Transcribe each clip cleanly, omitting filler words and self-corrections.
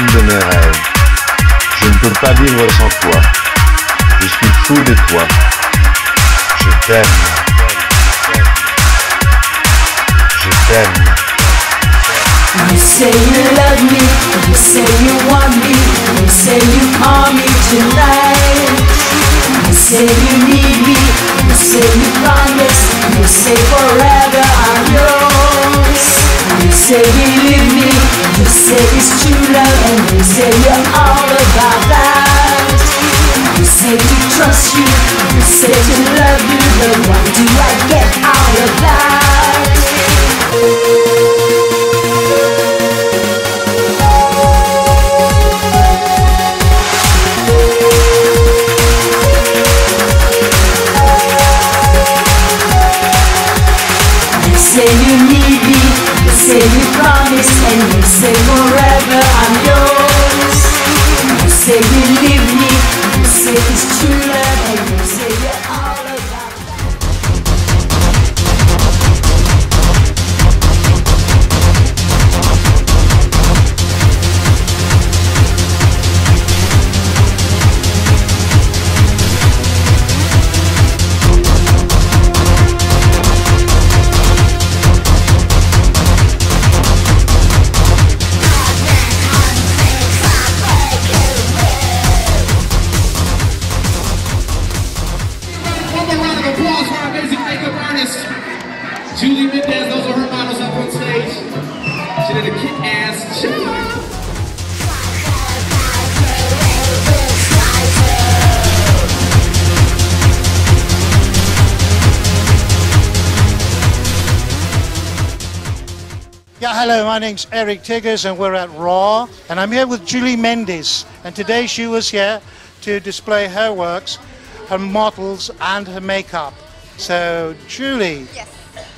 femme de mes rêves. Je ne peux pas vivre sans toi. Je suis fou de toi. Je t'aime. Je t'aime. You say you love me, you say you want me, you say you call me tonight. You say you need me, you say you promise, you say forever I'm yours. You say you leave me, you say it's true love, and you say you're all about that. You say to trust you, you say to love you, but what do I get out of that? You say you need me, you say you promise, and you say forever I'm yours. You say you leave me, you say it's true love, and you say you're all about Julie Mendez, those are her models up on stage. She did a kick-ass job. Yeah, hello, my name's Eric Teggers and we're at RAW. And I'm here with Julie Mendez. And today she was here to display her works, her models and her makeup. So, Julie. Yes.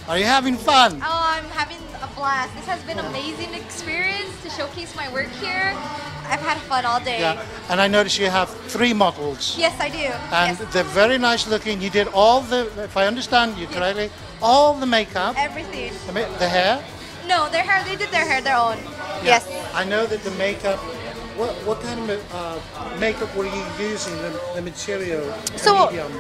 Are you having fun? Oh, I'm having a blast. This has been an amazing experience to showcase my work here. I've had fun all day. Yeah. And I notice you have 3 models. Yes, I do. And yes, they're very nice looking. You did all the, if I understand you correctly, all the makeup. Everything. The hair? No, their hair, they did their hair their own. Yeah. Yes. I know that the makeup, what kind of makeup were you using, the material? So, medium?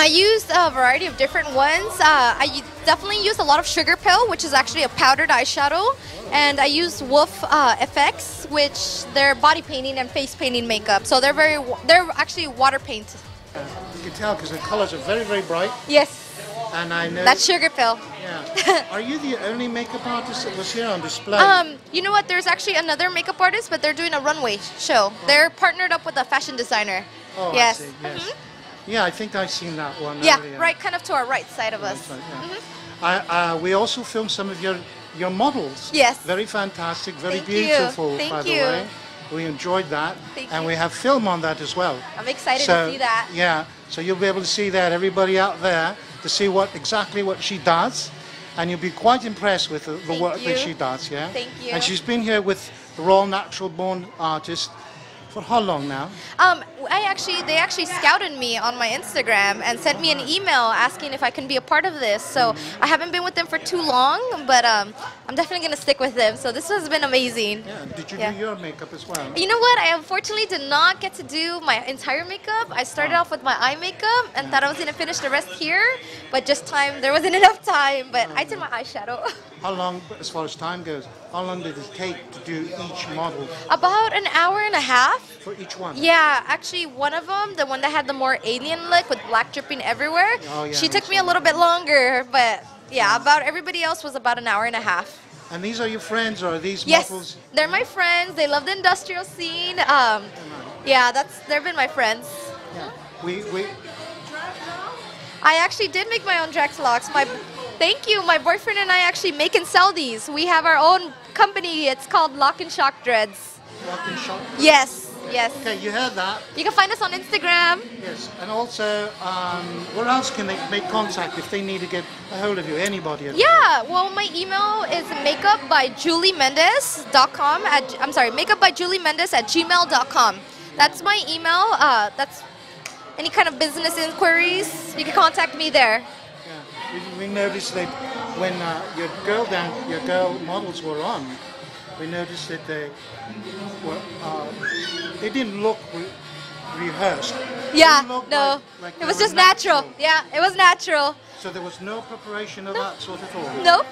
I used a variety of different ones. I definitely used a lot of Sugar Pill, which is actually a powdered eyeshadow. And I used Wolf Effects, which they're body painting and face painting makeup. So they're actually water paint. You can tell because the colors are very, very bright. Yes. And I know that's Sugar Pill. Yeah. Are you the only makeup artist that was here on display? You know what? There's actually another makeup artist, but they're doing a runway show. Oh. They're partnered up with a fashion designer. Oh, yes. I see. Yes. Mm-hmm. Yeah, I think I've seen that one. Yeah, earlier. Right, kind of to our right side of us. Right, yeah. Mm-hmm. We also filmed some of your models. Yes. Very fantastic. Very beautiful. Thank you, by the way. We enjoyed that. Thank you. We have film on that as well. I'm excited to see that. Yeah. So you'll be able to see that, everybody out there, to see exactly what she does, and you'll be quite impressed with the work that she does. Yeah. Thank you. And she's been here with the Raw Natural Born Artist for how long now? They actually scouted me on my Instagram and sent me an email asking if I can be a part of this. So I haven't been with them for too long, but I'm definitely going to stick with them. So this has been amazing. Yeah. Did you do your makeup as well? You know what? I unfortunately did not get to do my entire makeup. I started off with my eye makeup and thought I was going to finish the rest here, but there wasn't enough time. But I did my eyeshadow. How long, as far as time goes, how long did it take to do each model? About an hour and a half. For each one? Yeah, actually one of them, the one that had the more alien look with black dripping everywhere, she took me a little bit longer, but yeah, about everybody else was about an hour and a half. And these are your friends, or are these models? Yes, they're my friends. They love the industrial scene. Yeah, they've been my friends. Yeah. I actually did make my own drag locks. Thank you. My boyfriend and I actually make and sell these. We have our own company. It's called Lock and Shock Dreads. Lock and Shock? Yes, yes. Okay, you heard that. You can find us on Instagram. Yes, and also, where else can they make contact if they need to get a hold of you? Anybody? Yeah, well, my email is makeupbyjuliemendez@gmail.com. That's my email. That's any kind of business inquiries. You can contact me there. We noticed that when your girl models were on, we noticed that they were, it didn't look rehearsed. Yeah, no, like it was just natural. Yeah, it was natural. So there was no preparation of that sort at all? Nope.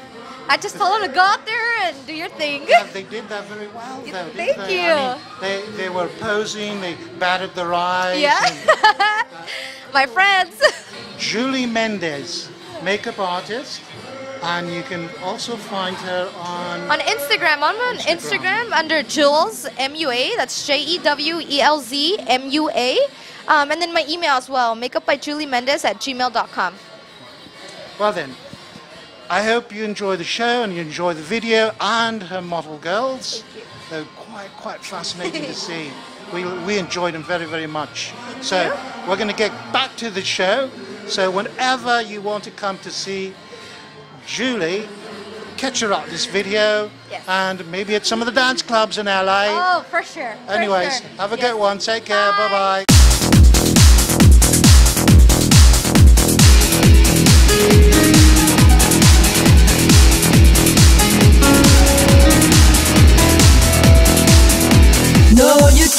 I just told them to go out there and do your thing. Yeah, they did that very well, though, didn't they? Thank you. I mean, they were posing, they batted their eyes. Yeah. My friends. Julie Mendez, makeup artist. And you can also find her on Instagram. I'm on Instagram under Jules MUA. That's JEWELZ MUA. And then my email as well, makeupbyjuliemendez@gmail.com. Well then, I hope you enjoy the show and you enjoy the video and her model girls. They're quite fascinating to see. We enjoyed them very, very much. So we're going to get back to the show. So whenever you want to come to see Julie, catch her up this video, and maybe at some of the dance clubs in LA. Oh, for sure. Anyways, for sure. Have a good one. Take care. Bye-bye. No, you